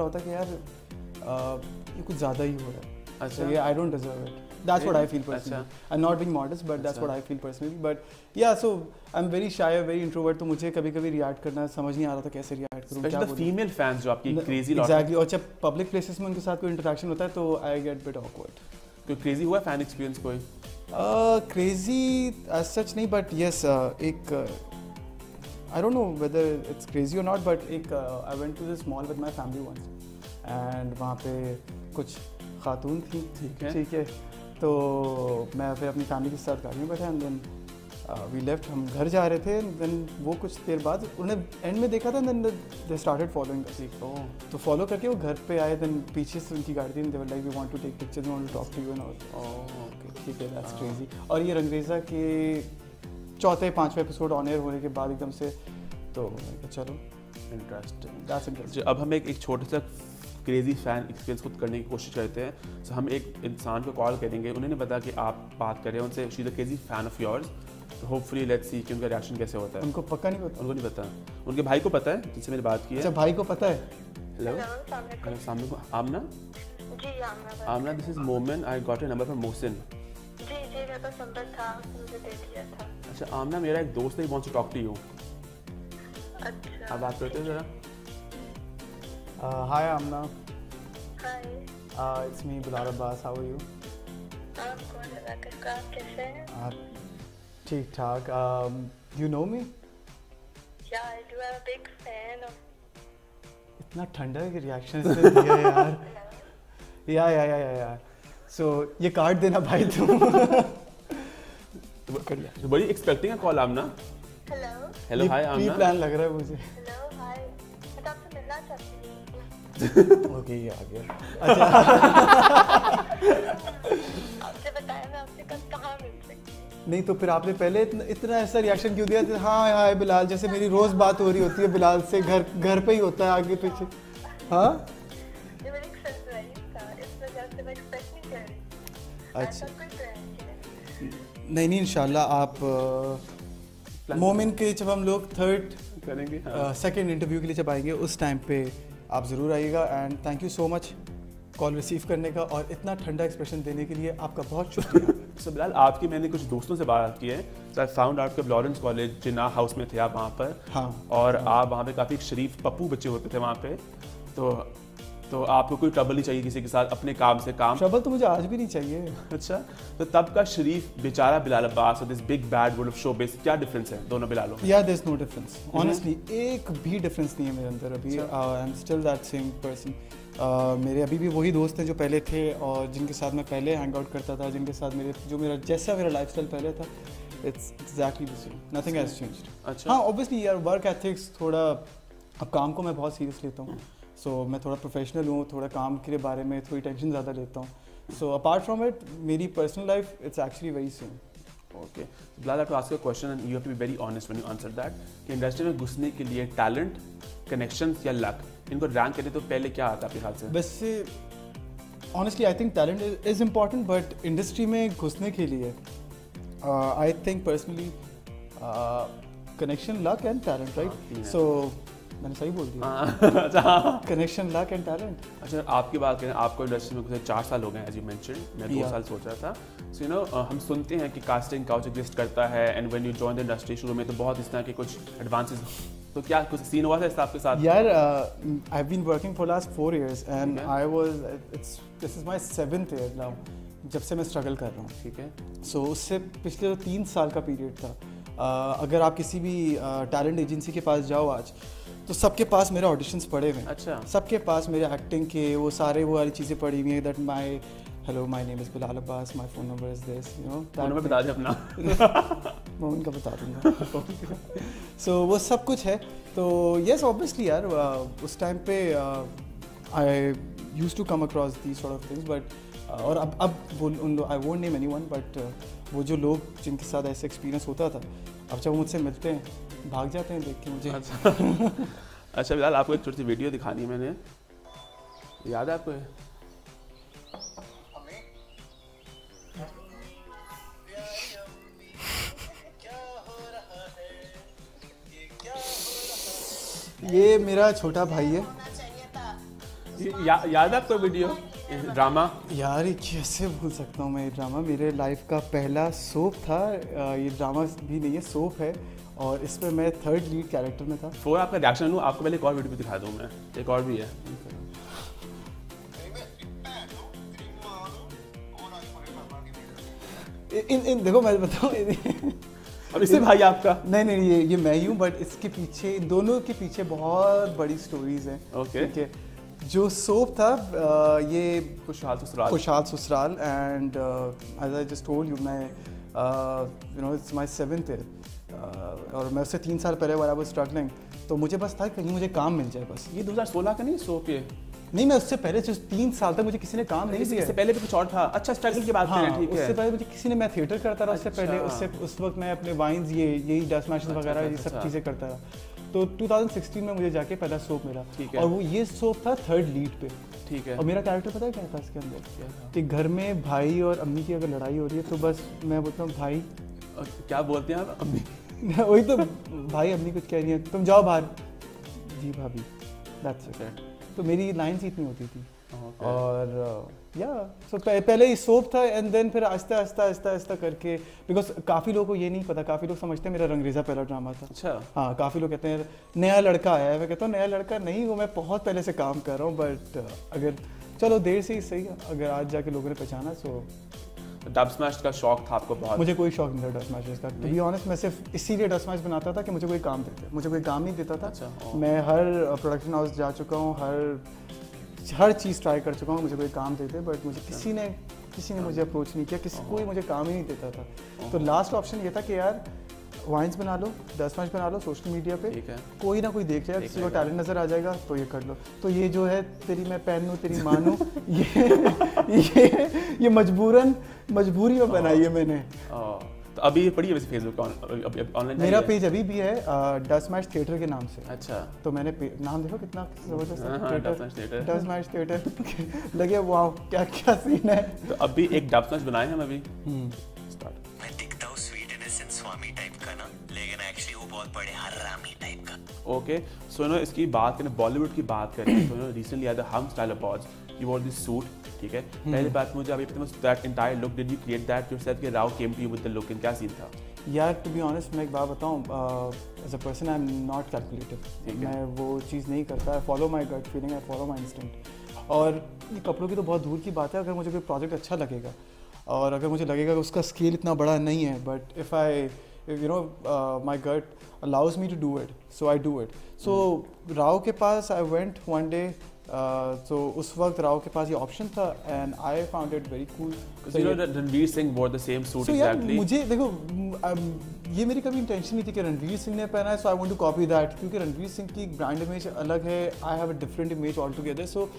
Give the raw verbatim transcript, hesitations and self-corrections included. क्या होता है कि यार आ, ये कुछ ज़्यादा ही हो रहा है. अच्छा, ये I don't deserve it. That's what I feel personally. I'm not being modest, but that's what I feel personally. But yeah, so I'm very shy, very introvert. तो मुझे कभी-कभी react करना समझ नहीं आ रहा था कैसे react करूँ. Especially the female fans जो आपकी crazy lot. Exactly. और जब public places में उनके साथ कोई interaction होता है तो I get bit awkward. कोई crazy हुआ fan experience कोई? Crazy as such नहीं, but yes, एक I don't know whether it's crazy or not, but एक I went to this mall with my family once, and वहाँ पे कुछ खातून थी. ठीक है. ठीक है. तो मैं फिर अपनी फैमिली के साथ गाड़ी में बैठा एंड देन वी लेफ्ट. हम घर जा रहे थे एंड देन वो कुछ देर बाद उन्हें एंड में देखा था. Then they started following us. तो फॉलो करके वो घर पे आए. देन पीछे से उनकी गाड़ी थी. They were like we want to take pictures, we want to talk to you and all. Okay, ठीक है, दैट्स क्रेजी. और ये रंगरेजा के चौथे पाँचवें एपिसोड ऑन एयर होने के बाद एकदम से तो चलो इंटरेस्टिंग, दैट्स इंटरेस्टिंग. अब हम एक एक छोटे सा क्रेजी फैन एक्सपीरियंस खुद करने की कोशिश करते हैं. सो हम एक इंसान को कॉल करेंगे. उन्होंने बताया कि आप बात कर रहे हैं उनसे, she is a crazy fan of yours. तो होपफुली लेट्स सी कि उनका रिएक्शन कैसे होता है. उनको पक्का नहीं पता. उनको नहीं पता. उनके भाई को पता है जिससे मैंने बात की है. अच्छा, भाई को पता है. हेलो, सामने को आमना. जी Amna. Amna, this is Momin. I got your number from Mohsin. जी जी, मेरा संपर्क था, मुझे दे दिया था. अच्छा आमना, मेरा एक दोस्त है, wants to talk to you. अच्छा, आप बात करते हो जरा. Uh, hi Amna. Hi. Uh, it's me Bilal Abbas. How are you? आप कौन है? आप कैसे हैं? आप ठीक ठाक. Um, do you know me? Yeah, I do. I'm a big fan of. इतना ठंडा है कि रिएक्शन से दिया यार. Yeah, yeah, yeah, yeah, yeah. So ये कार्ड देना भाई तुम. तो कर लिया. बड़ी एक्सपेक्टिंग है call Amna. Hello. Hello, hi Amna. Pre plan लग रहा है मुझे. Hello, hi. मैं तो आपसे मिलना चाहती हूँ. ओके, ये आ गया. अच्छा, आपसे बताया मैं आपसे कल कहाँ मिल सकती हूँ. नहीं तो फिर आपने पहले इतना इतना ऐसा रिएक्शन क्यों दिया था? हाँ हाँ बिलाल, जैसे मेरी रोज बात हो रही होती है बिलाल से. घर घर पे ही होता है आगे पीछे. हाँ, ये मेरा एक सरप्राइज था, इस वजह से मैं एक्सपेक्ट नहीं कर रही. अच्छा, नहीं नहीं, इंशाल्लाह. आप मोमेंट के जब हम लोग थर्ड करेंगे, सेकेंड इंटरव्यू के लिए जब आएंगे उस टाइम पे आप ज़रूर आइएगा. And thank you so much call receive करने का और इतना ठंडा एक्सप्रेशन देने के लिए आपका बहुत शुक्रिया. सो बिलाल, आपकी मैंने कुछ दोस्तों से बात की है. सो आई फाउंड आउट के लॉरेंस कॉलेज जिना हाउस में थे आप वहाँ पर. हाँ, और हाँ. आप वहाँ पे काफ़ी शरीफ पप्पू बच्चे होते थे वहाँ पे. तो तो आपको कोई ट्रबल नहीं चाहिए किसी के साथ अपने काम से. काम ट्रबल तो मुझे आज भी नहीं चाहिए. अच्छा, तो तब का शरीफ बेचारा बिलाल अब्बास और this big bad world of showbiz, क्या डिफरेंस है दोनों बिलालों में? यार, there is no difference honestly. एक भी डिफरेंस नहीं है मेरे अंदर अभी. I am still that same person. मेरे अभी भी वही दोस्त हैं जो पहले थे और जिनके साथ मैं पहले हैंग आउट करता था, जिनके साथ मेरे जो मेरा जैसा मेरा लाइफस्टाइल पहले था. It's exactly the same, nothing has changed. अच्छा, हाँ, ऑब्वियसली यार वर्क एथिक्स थोड़ा. अब काम को मैं बहुत सीरियस लेता हूँ. सो so, मैं थोड़ा प्रोफेशनल हूँ, थोड़ा काम के बारे में थोड़ी टेंशन ज़्यादा लेता हूँ. सो अपार्ट फ्रॉम इट, मेरी personal life it's actually very same. Okay Bilal, to ask a question and you have to be very honest when you answer that. कि इंडस्ट्री में घुसने के लिए टैलेंट, कनेक्शंस या लक, इनको रैंक करें तो पहले क्या आता है आपके हाथ से? वैसे honestly I think talent is important, but industry में घुसने के लिए I think personally connection, luck and talent, right? So मैंने सही बोल दिया. अच्छा, कनेक्शन, लक एंड टैलेंट. अच्छा, आपकी बात करें, आपको इंडस्ट्री में कुछ चार साल हो गए, एज यू मेंशन. मैं दो साल सोच रहा था. सो यू नो, हम सुनते हैं कि कास्टिंग काउच एग्जिस्ट करता है and when you join the industry शुरू में तो बहुत इस तरह के कुछ एडवांसेस. तो क्या कुछ सीन हुआ था इस आपके साथ? यार, I have been working for last four years and I was, it's this is my seventh year now, जब से मैं स्ट्रगल कर रहा हूँ. ठीक है. सो उससे पिछले तीन साल का पीरियड था. अगर आप किसी भी टैलेंट एजेंसी के पास जाओ आज, तो सबके पास मेरे ऑडिशंस पड़े हुए हैं. अच्छा, सबके पास मेरे एक्टिंग के वो सारे वो सारी चीज़ें पड़ी हुई हैं. That my, hello my name is Bilal Abbas, my phone number is this, you know. Phone number बता दे अपना. मैं उनका बता दूँगा. सो वो सब कुछ है. तो येस, ऑब्वियसली यार उस टाइम पे I use to come across the sort of things. But और अब अब वो उन लोग, I won't name anyone, but वो जो लोग जिनके साथ ऐसा एक्सपीरियंस होता था, अब जब मुझसे मिलते हैं भाग जाते हैं देख के मुझे. अच्छा, अच्छा बिलाल, आपको एक छोटी सी वीडियो दिखानी है मैंने. याद है आपको? ये मेरा छोटा भाई है. या, याद है आपको वीडियो ड्रामा? यार ये कैसे भूल सकता हूँ मैं, ये ड्रामा मेरे लाइफ का पहला सोप था। ये ड्रामा भी नहीं है, सोप है, और इसमें मैं थर्ड लीड कैरेक्टर में था। फोर आपका रिएक्शन हूँ, आपको पहले एक और वीडियो दिखा दूँ मैं, एक और भी है। इन इन देखो मैं बताऊँ, अब इससे भाई आपका नहीं नहीं ये ये मैं ही हूँ, बट इसके पीछे दोनों के पीछे बहुत बड़ी स्टोरीज हैं। ओके ठीक है, जो सोप था ये Khushhal Susral, Khushhal Susral, and as I just told you मैं you know it's my seventh year, और मैं उससे तीन साल पहले वाला वो स्ट्रगलिंग, तो मुझे बस था कहीं मुझे काम मिल जाए बस। ये दो हज़ार सोलह का नहीं सोप? ये नहीं, मैं उससे पहले जो तीन साल तक मुझे किसी ने काम नहीं दिया। इससे पहले भी कुछ और था? अच्छा, स्ट्रगल की बात हाँ, है, ठीक है। उससे पहले मुझे किसी ने, मैं थिएटर करता रहा उससे पहले, उससे उस वक्त मैं अपने वाइन्स ये यही डॉप्समाइज्ड वगैरह ये सब चीज़ें करता रहा। तो दो हज़ार सोलह में मुझे जाके पहला सोप मिला, और वो ये सोप था थर्ड लीड पे, ठीक है। और मेरा कैरेक्टर पता है क्या था इसके अंदर, कि घर में भाई और अम्मी की अगर लड़ाई हो रही है तो बस मैं बोलता हूँ भाई, क्या बोलते हैं आप अम्मी? वही तो, भाई अम्मी कुछ कह रही है तुम जाओ बाहर, जी भाभी, दैट्स इट। तो मेरी लाइन्स इतनी होती थी। okay. और या uh, yeah. so, पह, पहले ही सोप था, एंड देन फिर आहिस्ता आहिस्ता आहिस्ता आहिस्ता करके, बिकॉज काफ़ी लोगों को ये नहीं पता, काफ़ी लोग समझते हैं मेरा रंगरेजा पहला ड्रामा था। अच्छा। हाँ, काफ़ी लोग कहते हैं नया लड़का आया है, मैं कहता हूँ नया लड़का नहीं हूँ, मैं बहुत पहले से काम कर रहा हूँ, बट uh, अगर चलो देर से ही सही, अगर आज जाके लोगों ने पहचाना। सो डॉप्समाइज्ड का शौक था आपको बहुत? मुझे कोई शौक नहीं था डॉप्समाइज्ड का, टू बी ऑनेस्ट। मैं सिर्फ इसीलिए डॉप्समाइज्ड बनाता था कि मुझे कोई काम देते, मुझे कोई काम नहीं देता था। अच्छा, मैं हर प्रोडक्शन हाउस जा चुका हूँ, हर हर चीज़ ट्राई कर चुका हूँ, मुझे कोई काम देते, बट मुझे किसी ने किसी ने मुझे अप्रोच नहीं किया, किसी कोई मुझे काम ही नहीं देता था। तो लास्ट ऑप्शन ये था कि यार वाइन्स बना लो, डॉप्समाइज्ड बना लो, सोशल मीडिया पे कोई ना कोई देख जाए, किसी को टैलेंट नजर आ जाएगा तो ये कर लो। तो ये जो है तेरी मैं पहनूं तेरी मानूं, ये ये ये मजबूरन मजबूरी में बनाई है मैंने। तो अभी ये पड़ी है वैसे फेसबुक पे ऑनलाइन, मेरा पेज अभी भी है डॉप्समाइज्ड थिएटर के नाम से। अच्छा, तो मैंने नाम देखो कितना जबरदस्त, थिएटर डॉप्समाइज्ड थिएटर, लगे वाओ क्या क्या सीन है। तो अभी एक डॉप्समाइज्ड बनाए हम अभी, लेकिन एक्चुअली वो बहुत बड़े हरामी टाइप का। ओके, सो नो इसकी बात करें, बॉलीवुड की बात करें, so no recently I the हम स्टाइल अबॉज, यू वॉर दिस सूट, ठीक है। पहली बात मुझे अभी that entire look, did you create that yourself कि Rao came to you with the look, इन क्या सीन था? यार टू बी ऑनेस्ट मैं एक बात बताऊँ, as a person I am not calculative, मैं वो चीज़ नहीं करता, I follow my gut feeling, I follow my instinct. और ये कपड़ों की तो बहुत दूर की बात है, अगर मुझे कोई प्रोजेक्ट अच्छा लगेगा और अगर मुझे लगेगा कि उसका स्केल इतना बड़ा नहीं है, but if I you know uh, my gut allows me to do it, so I do it. So mm. Rao ke paas I went one day, uh, so us waqt Rao ke paas ye option tha, and I found it very cool. So you know that Ranveer Singh wore the same suit so exactly. So yeah, mujhe देखो ये मेरी कभी intention नहीं थी कि रणवीर सिंह ने पहना है, so I want to copy that, क्योंकि रणवीर सिंह की ब्रांड इमेज अलग है, I have a different image altogether, so